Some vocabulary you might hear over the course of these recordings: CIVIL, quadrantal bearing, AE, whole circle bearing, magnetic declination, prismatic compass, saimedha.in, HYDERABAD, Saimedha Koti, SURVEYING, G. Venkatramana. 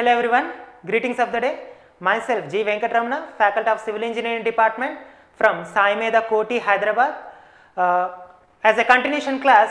Hello everyone, greetings of the day. Myself G. Venkatramana, Faculty of Civil Engineering Department from Saimedha Koti, Hyderabad. As a continuation class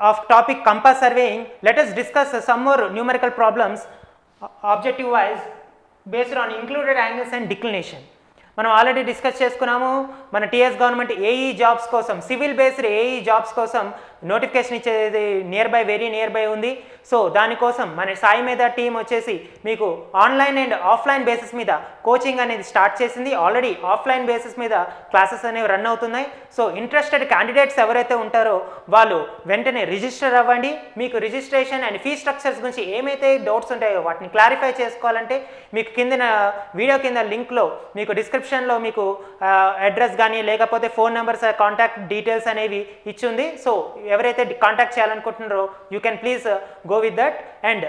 of topic compass surveying, let us discuss some more numerical problems objective wise based on included angles and declination. మనం already discuss చేసుకున్నాము. మన TS government AE jobs కోసం civil based AE jobs కోసం notification ఇచ్చేది very near by ఉంది. So దానికోసం మన సాయి మీద టీం వచ్చేసి మీకు ఆన్లైన్ అండ్ ఆఫ్లైన్ బేసిస్ మీద కోచింగ్ అనేది స్టార్ట్ చేసింది. ఆల్రెడీ ఆఫ్లైన్ బేసిస్ మీద క్లాసెస్ అనేవి రన్ అవుతున్నాయి. సో ఇంట్రెస్టెడ్ క్యాండిడేట్స్ ఎవరైతే ఉంటారో వాళ్ళు వెంటనే రిజిస్టర్ అవ్వండి. మీకు రిజిస్ట్రేషన్ అండ్ ఫీ స్ట్రక్చర్స్ గురించి ఏమైతే డౌట్స్ ఉంటాయో వాటిని క్లారిఫై చేసుకోవాలంటే మీకు కింద వీడియో కింద లింక్లో మీకు డిస్క్రిప్షన్ లో మీకు అడ్రస్ కానీ లేకపోతే ఫోన్ నెంబర్స్ కాంటాక్ట్ డీటెయిల్స్ అనేవి ఇచ్చింది. సో ఎవరైతే కాంటాక్ట్ చేయాలనుకుంటున్నారో you can please go with that. And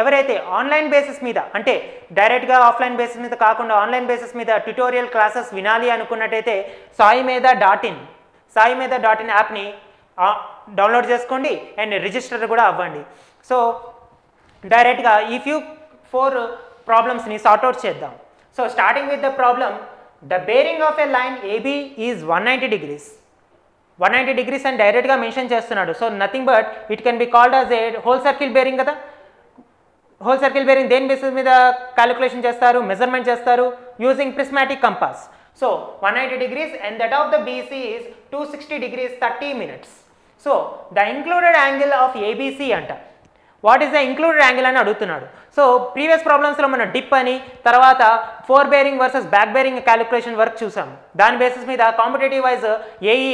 ఎవరైతే ఆన్లైన్ బేసిస్ మీద అంటే డైరెక్ట్గా ఆఫ్లైన్ బేసిస్ మీద కాకుండా ఆన్లైన్ బేసిస్ మీద ట్యుటోరియల్ క్లాసెస్ వినాలి అనుకున్నట్టయితే saimedha.in యాప్ని డౌన్లోడ్ చేసుకోండి అండ్ రిజిస్టర్ కూడా అవ్వండి. సో డైరెక్ట్గా ఈ ఫ్యూ 4 ప్రాబ్లమ్స్ని సార్ట్అవుట్ చేద్దాం. So starting with the problem, the bearing of a line AB is 190 degrees and direct ga mention chestunnadu. So nothing but it can be called as a whole circle bearing kada. Whole circle bearing then basis mida calculation chestaru, measurement chestaru using prismatic compass. So 190 degrees and that of the BC is 260 degrees 30 minutes. So the included angle of ABC anta. What is the included angle అని అడుగుతున్నాడు. So previous ప్రాబ్లమ్స్లో మనం dip అని తర్వాత fore bearing versus back bearing calculation work చూసాం. దాని basis మీద competitive wise AE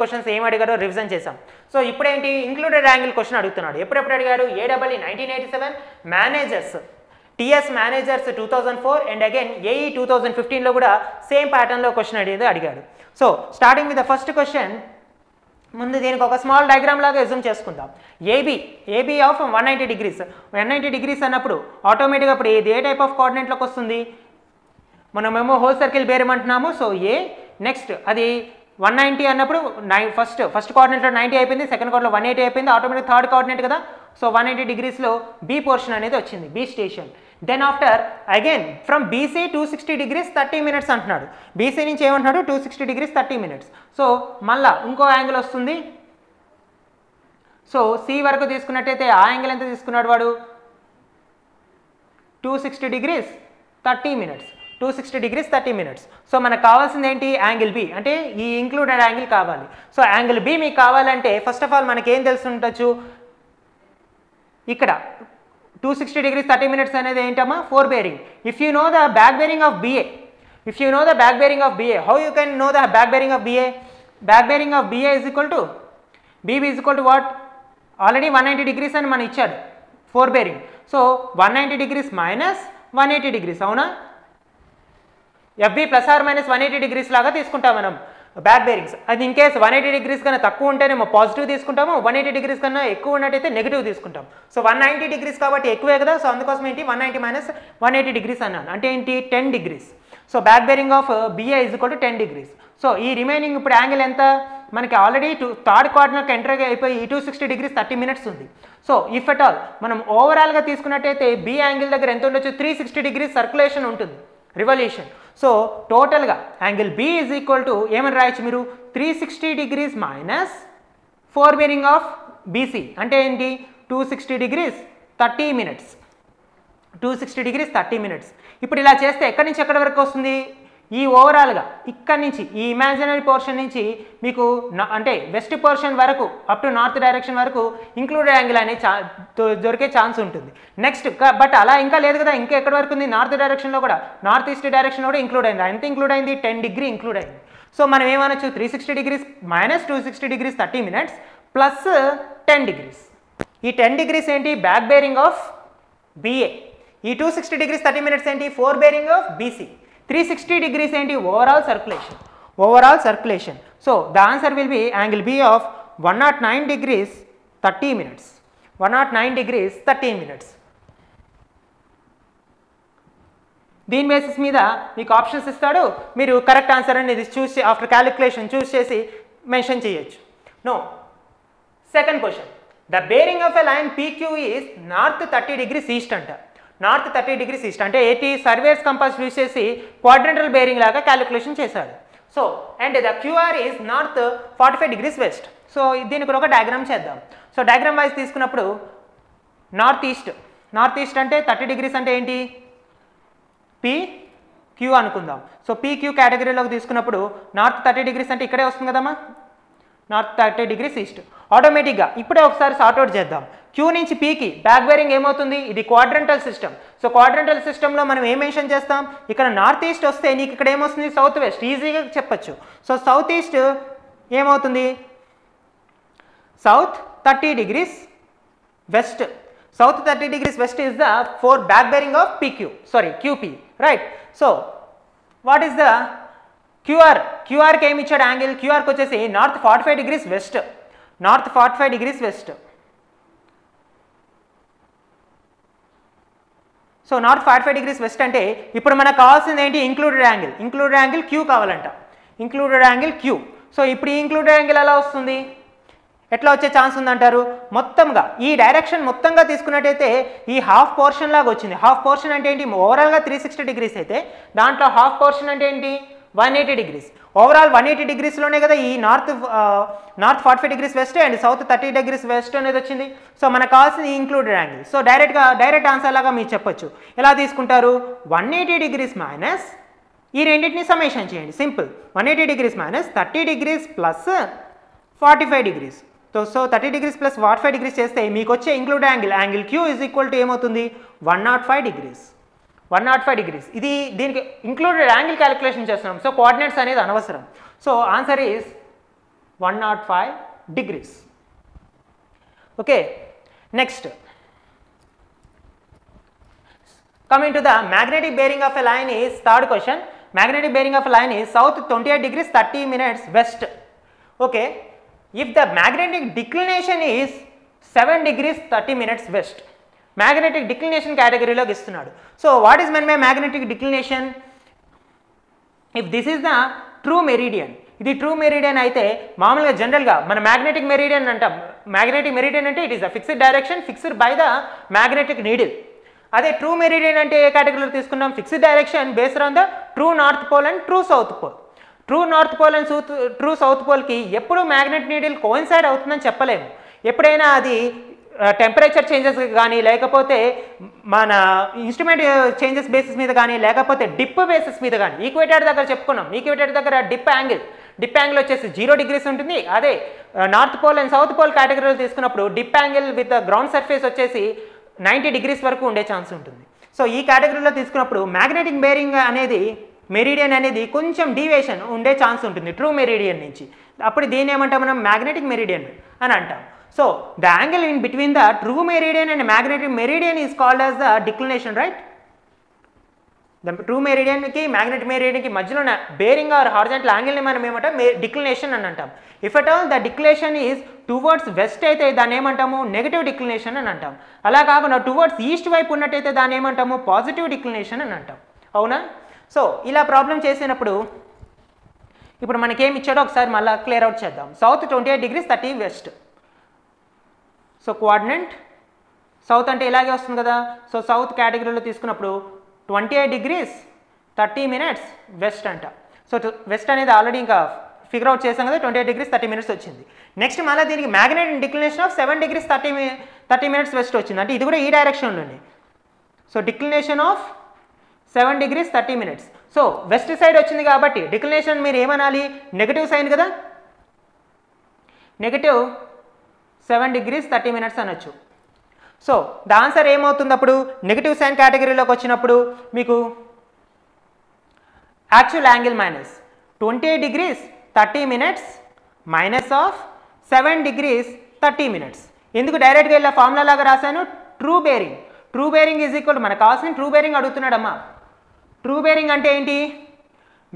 questions ఏం అడిగారో రివిజన్ చేసాం. సో ఇప్పుడేంటి ఇంక్లూడెడ్ యాంగిల్ క్వశ్చన్ అడుగుతున్నాడు. ఎప్పుడెప్పుడు అడిగాడు? AE 1987, managers TS managers 2004 and again AE 2015లో కూడా సేమ్ ప్యాటర్న్లో క్వశ్చన్ అనేది అడిగాడు. So starting with the first question, ముందు దీనికి ఒక స్మాల్ డయాగ్రామ్ లాగా అజ్యూమ్ చేసుకుందాం. AB of 190 degrees. 190 degrees అన్నప్పుడు ఆటోమేటిక్గా ఇప్పుడు ఏ టైప్ ఆఫ్ కోఆర్డినేట్లోకి వస్తుంది? మనమేమో హోల్ సర్కిల్ బేరం అంటున్నాము. సో ఏ నెక్స్ట్ అది 190 అన్నప్పుడు ఫస్ట్ కోఆర్డినేట్లో 90 అయిపోయింది, సెకండ్ కోఆర్డినేట్లో 180 అయిపోయింది, ఆటోమేటిక్ థర్డ్ కోఆర్డినేట్ కదా. సో 180 degreesలో బీ పోర్షన్ అనేది వచ్చింది, B station. Then after again from BC 260 degrees 30 minutes అంటున్నాడు. బీసీ నుంచి ఏమంటున్నాడు? 260 degrees 30 minutes. సో మళ్ళా ఇంకో యాంగిల్ వస్తుంది. సో సి వరకు తీసుకున్నట్టయితే ఆ యాంగిల్ ఎంత తీసుకున్నాడు వాడు? 260 degrees 30 minutes. 260 degrees 30 minutes. So మనకు కావాల్సింది ఏంటి? యాంగిల్ బి, అంటే ఈ ఇంక్లూడెడ్ యాంగిల్ కావాలి. సో యాంగిల్ బి మీకు కావాలంటే ఫస్ట్ ఆఫ్ ఆల్ మనకేం తెలుసుండొచ్చు? ఇక్కడ 260 degrees 30 minutes అనేది ఏంటమ్మా? Fore bearing. If you know the back bearing of BA, how you can know the back bearing of BA? Back bearing of BA is equal to BB is equal to what? Already 190 degrees అని మనం ఇచ్చాడు fore bearing. So 190 degrees minus 180 degrees, అవునా? FB plus or minus 180 degrees లాగా తీసుకుంటాం మనం back bearings. అది in case 180 degrees కన్నా తక్కువ ఉంటేనేమో పాజిటివ్ తీసుకుంటాము, 180 degrees కన్నా ఎక్కువ ఉన్నట్టయితే నెగిటివ్ తీసుకుంటాం. సో 190 degrees కాబట్టి ఎక్కువే కదా. సో అందుకోసం ఏంటి 190 minus 180 degrees అన్నాను, అంటే ఏంటి 10 degrees. So back bearing of BA is equal to 10 degrees. So ఈ రిమైనింగ్ ఇప్పుడు యాంగిల్ ఎంత? మనకి ఆల్రెడీ థర్డ్ క్వార్టర్కి ఎంటర్ అయిపోయి 260 degrees 30 minutes ఉంది. సో ఇఫ్ ఎట్ ఆల్ మనం ఓవరాల్గా తీసుకున్నట్టయితే బి యాంగిల్ దగ్గర ఎంత ఉండొచ్చు? 360 degrees సర్క్యులేషన్ ఉంటుంది, రివల్యూషన్. సో టోటల్గా angle B is equal to ఏమని రాయొచ్చు మీరు? 360 degrees minus 4 bearing of BC, అంటే ఏంటి 260 degrees 30 minutes. 260 degrees 30 minutes. ఇప్పుడు ఇలా చేస్తే ఎక్కడి నుంచి ఎక్కడి వరకు వస్తుంది? ఈ ఓవరాల్గా ఇక్కడి నుంచి ఈ ఇమాజినరీ పోర్షన్ నుంచి మీకు అంటే వెస్ట్ పోర్షన్ వరకు అప్ టు నార్త్ డైరెక్షన్ వరకు ఇంక్లూడెడ్ యాంగిల్ అనే దొరికే ఛాన్స్ ఉంటుంది. నెక్స్ట్ బట్ అలా ఇంకా లేదు కదా, ఇంకా ఎక్కడి వరకు ఉంది? నార్త్ డైరెక్షన్లో కూడా, నార్త్ ఈస్ట్ డైరెక్షన్లో కూడా ఇంక్లూడ్ అయింది. ఎంత ఇంక్లూడ్ అయింది? 10 degrees ఇంక్లూడ్ అయింది. సో మనం ఏమనొచ్చు? 360 degrees minus 260 degrees 30 minutes plus 10 degrees. ఈ 10 degrees ఏంటి? Back bearing of BA. ఈ 260 degrees 30 minutes ఏంటి? Fore bearing of BC. 360 degrees ఏంటి? Overall circulation. So the answer will be angle B of 109 degrees 30 minutes. 109 degrees 30 minutes. దీని basis మీద మీకు options ఇస్తాడు. మీరు కరెక్ట్ ఆన్సర్ అనేది చూసి ఆఫ్టర్ క్యాలిక్యులేషన్ చూస్ చేసి మెన్షన్ చేయొచ్చు. No second question, the bearing of a line PQ is north 30 degrees east అంట. north 30 degrees east ante 80 surveyors compass use chesi quadrantal bearing laga calculation chesadu. So and the QR is north 45 degrees west. So దీనికి ఒక diagram చేద్దాం. So diagram wise తీసుకున్నప్పుడు north east, north east అంటే 30 degrees అంటే ఏంటి, PQ అనుకుందాం. So PQ కేటగిరీలోకి తీసుకున్నప్పుడు north 30 degrees అంటే ఇక్కడే వస్తుంది కదమ్మా, నార్త్ 30 డిగ్రీస్ ఈస్ట్. ఆటోమేటిక్గా ఇప్పుడే ఒకసారి సార్ట్అవుట్ చేద్దాం. Q నుంచి Pకి బ్యాక్ బేరింగ్ ఏమవుతుంది, ఇది క్వాడ్రంటల్ సిస్టమ్. సో క్వాడ్రంటల్ సిస్టమ్లో మనం ఏం మెన్షన్ చేస్తాం, ఇక్కడ నార్త్ ఈస్ట్ వస్తే నీకు ఇక్కడ ఏమొస్తుంది సౌత్ వెస్ట్, ఈజీగా చెప్పచ్చు. సో సౌత్ ఈస్ట్ ఏమవుతుంది south 30 degrees west. South 30 degrees west is the for back bearing of QP, right? So what is the QR came each angle, QR వచ్చేసి north 45 degrees west, north 45 degrees west. So north 45 degrees west అంటే ఇప్పుడు మనకు కావాల్సింది ఏంటి, included angle, included angle Q కావాలంట, included angle Q. So ఇప్పుడు ఈ included angle ఎలా వస్తుంది, ఎట్లా వచ్చే ఛాన్స్ ఉందంటారు, మొత్తంగా ఈ డైరెక్షన్ మొత్తంగా తీసుకున్నట్టయితే ఈ హాఫ్ పోర్షన్ లాగా వచ్చింది. హాఫ్ పోర్షన్ అంటే ఏంటి, ఓవరాల్గా 360 డిగ్రీస్ అయితే దాంట్లో హాఫ్ పోర్షన్ అంటే ఏంటి 180 డిగ్రీస్. ఓవరాల్ 180 డిగ్రీస్లోనే కదా ఈ north 45 degrees west and south 30 degrees west అనేది వచ్చింది. సో మనకు కావాల్సింది ఇంక్లూడెడ్ యాంగిల్. సో డైరెక్ట్గా డైరెక్ట్ ఆన్సర్ లాగా మీరు చెప్పొచ్చు. ఎలా తీసుకుంటారు, 180 డిగ్రీస్ మైనస్ ఈ రెండింటిని సమేషన్ చేయండి, simple. 180 degrees minus 30 degrees plus 45 degrees. So 30 degrees plus 45 degrees చేస్తే మీకు వచ్చే include angle, angle Q is equal to ఏమవుతుంది 105 డిగ్రీస్, 105 డిగ్రీస్. ఇది దీనికి ఇంక్లూడెడ్ యాంగిల్ క్యాలిక్యులేషన్ చేస్తున్నాం. సో కోఆర్డినేట్స్ అనేది అనవసరం. So answer is 105 degrees. Okay, next coming to the magnetic bearing of a line is third question. Magnetic bearing of a line is south 28 degrees 30 minutes west. Okay, if the magnetic declination is 7 degrees 30 minutes west, magnetic declination category lo istunadu. So what is meant by magnetic declination? If this is the true meridian, idi true meridian aithe maamuluga general ga mana magnetic meridian antam. Magnetic meridian ante it is a fixed direction fixed by the magnetic needle. అదే true meridian అంటే ఏ కేటగిరీలో తీసుకున్నాం, fixed direction based on the true north pole and true south pole. True north pole and true south పోల్కి ఎప్పుడు magnet needle coincide అవుతుందని చెప్పలేము. ఎప్పుడైనా అది టెంపరేచర్ చేంజెస్ కానీ లేకపోతే మన ఇన్స్ట్రుమెంట్ చేంజెస్ బేసిస్ మీద కానీ లేకపోతే డిప్ బేసిస్ మీద కానీ. ఈక్వేటర్ దగ్గర చెప్పుకున్నాం, ఈక్వేటర్ దగ్గర డిప్ యాంగిల్ వచ్చేసి 0 డిగ్రీస్ ఉంటుంది. అదే north pole and south pole కేటగిరీలో తీసుకున్నప్పుడు dip angle with ground surface వచ్చేసి 90 డిగ్రీస్ వరకు ఉండే ఛాన్స్ ఉంటుంది. సో ఈ కేటగిరీలో తీసుకున్నప్పుడు మ్యాగ్నెటిక్ బేరింగ్ అనేది మెరిడియన్ అనేది కొంచెం డీవియేషన్ ఉండే ఛాన్స్ ఉంటుంది ట్రూ మెరిడియన్ నుంచి. అప్పుడు దీని ఏమంటాం మనం, మ్యాగ్నెటిక్ మెరిడియన్ అని అంటాం. So the angle in between the true meridian and magnetic meridian is called as the declination, right? The true మెరిడియన్కి మ్యాగ్నెటిక్ మెరిడియన్కి మధ్యలో ఉన్న బేరింగ్ ఆర్ హారిజాంటల్ యాంగిల్ని మనం ఏమంటాం, డిక్లినేషన్ అని అంటాం. If at all the declination is towards west అయితే దాన్ని ఏమంటాము నెగటివ్ డిక్లినేషన్ అని అంటాం. అలా కాకుండా టువర్డ్స్ ఈస్ట్ వైపు ఉన్నట్టయితే దాన్ని ఏమంటాము పాజిటివ్ డిక్లినేషన్ అని అంటాం. అవునా? సో ఇలా ప్రాబ్లం చేసినప్పుడు ఇప్పుడు మనకేమి ఇచ్చాడో ఒకసారి మళ్ళీ క్లియర్ అవుట్ చేద్దాం. South 28 degrees 30 west. So coordinate south అంటే ఇలాగే వస్తుంది కదా. సో సౌత్ కేటగిరీలో తీసుకున్నప్పుడు 28 డిగ్రీస్ 30 మినిట్స్ వెస్ట్ అంట. సో వెస్ట్ అనేది ఆల్రెడీ ఇంకా ఫిగర్ అవుట్ చేసాం కదా, 28 డిగ్రీస్ 30 మినిట్స్ వచ్చింది. నెక్స్ట్ మళ్ళీ దీనికి magnetic declination of 7 degrees 30 minutes west వచ్చింది. అంటే ఇది కూడా ఈ డైరెక్షన్లోనే. So declination of 7 degrees 30 minutes. So west side వచ్చింది కాబట్టి డిక్లినేషన్ మీరు ఏమనాలి, నెగటివ్ సైన్ కదా, నెగటివ్ 7 డిగ్రీస్ 30 మినిట్స్ అనొచ్చు. సో ద ఆన్సర్ ఏమవుతుంది అప్పుడు, నెగటివ్ సైన్ కేటగిరీలోకి వచ్చినప్పుడు మీకు actual angle minus 28 degrees 30 minutes minus of 7 degrees 30 minutes. ఎందుకు డైరెక్ట్గా ఇలా ఫార్ములా లాగా రాశాను, ట్రూ బేరింగ్ ఈజ్ ఈక్వల్, మనకు కావాల్సిన ట్రూ బేరింగ్ అడుగుతున్నాడమ్మా. ట్రూ బేరింగ్ అంటే ఏంటి,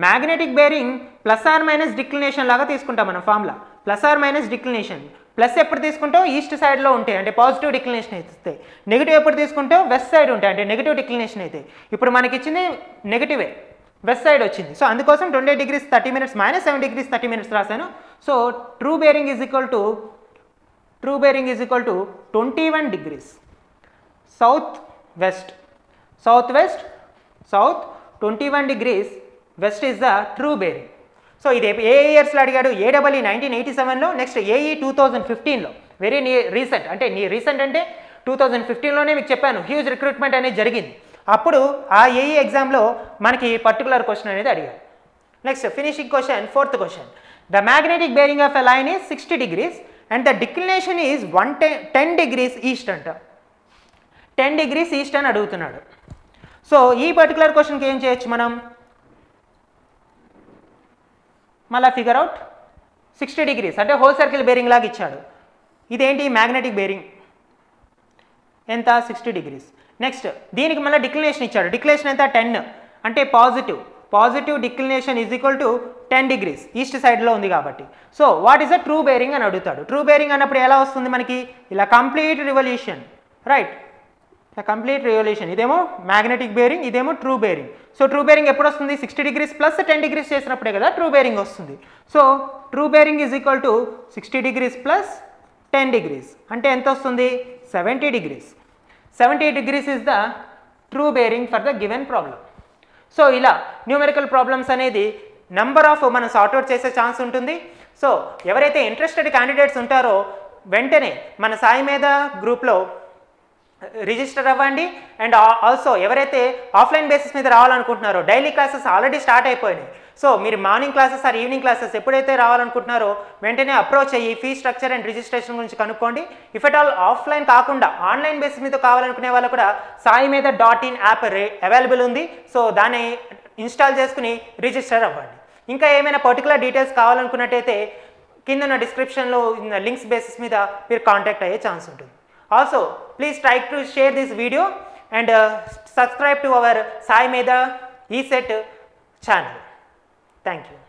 magnetic bearing plus or minus declination లాగా తీసుకుంటాం మనం formula. Plus or minus declination, plus ఎప్పుడు తీసుకుంటాం ఈస్ట్ సైడ్లో ఉంటాయి అంటే పాజిటివ్ డిక్లినేషన్ అయితే, నెగిటివ్ ఎప్పుడు తీసుకుంటాం వెస్ట్ సైడ్ ఉంటాయి అంటే నెగిటివ్ డిక్లినేషన్ అయితే. ఇప్పుడు మనకి ఇచ్చింది నెగిటివే, వెస్ట్ సైడ్ వచ్చింది. సో అందుకోసం 28 degrees 30 minutes minus 7 degrees 30 minutes రాశాను. So true bearing is equal to 21 degrees south west. southwest, south 21 degrees west is the true bearing. So ఇది ఏ ఇయర్స్ లో అడిగాడు, ఏడబ్ల్యూ 1987 లో, నెక్స్ట్ ఏఈ 2015 లో, వెరీ రీసెంట్, అంటే నీ రీసెంట్ అంటే 2015 లోనే మీకు చెప్పాను హ్యూజ్ రిక్రూట్మెంట్ అనేది జరిగింది. అప్పుడు ఆ ఏఈ ఎగ్జామ్లో మనకి పర్టికులర్ క్వశ్చన్ అనేది అడిగాడు. Next finishing question, fourth question, the magnetic bearing of a line is 60 degrees and the declination is 10 degrees east అంట, 10 degrees east అని అడుగుతున్నాడు. సో ఈ పర్టికులర్ క్వశ్చన్కి ఏం చేయొచ్చు మనం, మళ్ళీ ఫిగర్ అవుట్ 60 degrees అంటే హోల్ సర్కిల్ బేరింగ్ లాగా ఇచ్చాడు, ఇదేంటి మ్యాగ్నెటిక్ బేరింగ్ ఎంత 60 degrees. నెక్స్ట్ దీనికి మళ్ళీ డిక్లినేషన్ ఇచ్చాడు, డిక్లినేషన్ ఎంత 10 అంటే positive, positive declination is equal to 10 degrees east సైడ్లో ఉంది కాబట్టి. So what is the true bearing అని అడుగుతాడు. ట్రూ బేరింగ్ అన్నప్పుడు ఎలా వస్తుంది మనకి, ఇలా complete revolution, right, complete revolution, ఇదేమో మ్యాగ్నెటిక్ బేరింగ్, ఇదేమో true bearing. So true bearing ఎప్పుడు వస్తుంది, 60 degrees ప్లస్ 10 degrees చేసినప్పుడే కదా ట్రూ బేరింగ్ వస్తుంది. So true bearing is equal to 60 degrees plus 10 degrees అంటే ఎంత వస్తుంది 70 degrees. 70 degrees is the true bearing for the given problem. So ఇలా న్యూమెరికల్ ప్రాబ్లమ్స్ అనేది నెంబర్ ఆఫ్ మనం సార్ట్అవుట్ చేసే ఛాన్స్ ఉంటుంది. సో ఎవరైతే ఇంట్రెస్టెడ్ క్యాండిడేట్స్ ఉంటారో వెంటనే మన సాయిమేధ గ్రూప్లో రిజిస్టర్ అవ్వండి. అండ్ ఆల్సో ఎవరైతే ఆఫ్లైన్ బేసిస్ మీద రావాలనుకుంటున్నారో డైలీ క్లాసెస్ ఆల్రెడీ స్టార్ట్ అయిపోయినాయి. సో మీరు morning classes or evening classes ఎప్పుడైతే రావాలనుకుంటున్నారో వెంటనే అప్రోచ్ అయ్యి ఫీ స్ట్రక్చర్ అండ్ రిజిస్ట్రేషన్ గురించి కనుక్కోండి. ఇఫ్ ఎట్ ఆల్ ఆఫ్లైన్ కాకుండా ఆన్లైన్ బేసిస్ మీద కావాలనుకునే వాళ్ళు కూడా saimedha.in యాప్ అవైలబుల్ ఉంది. సో దాన్ని ఇన్స్టాల్ చేసుకుని రిజిస్టర్ అవ్వండి. ఇంకా ఏమైనా పర్టికులర్ డీటెయిల్స్ కావాలనుకున్నట్టయితే కింద డిస్క్రిప్షన్లో లింక్స్ బేసిస్ మీద మీరు కాంటాక్ట్ అయ్యే ఛాన్స్ ఉంటుంది. Also please try to share this video and subscribe to our Saimedha ESET channel. Thank you.